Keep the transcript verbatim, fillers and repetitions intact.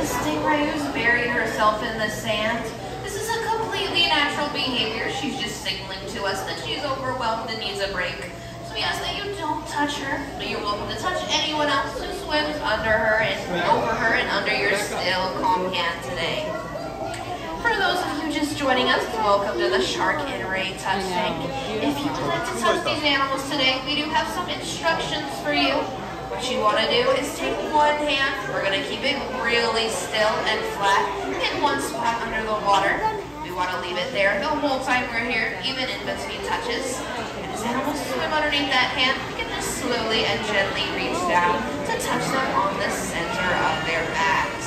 the stingray who's buried herself in the sand. This is a completely natural behavior. She's just signaling to us that she's overwhelmed and needs a break. So we ask that you don't touch her, but you're welcome to touch anyone else who swims under her and over her and under your still, calm hand today. For those of you just joining us, welcome to the Shark and Ray Touch Tank. If you would like to touch these animals today, we do have some instructions for you. What you want to do is take one hand, we're going to keep it really still and flat, in one spot under the water. We want to leave it there the whole time we're here, even in between touches. And as animals swim underneath that hand, we can just slowly and gently reach down to touch them on the center of their back.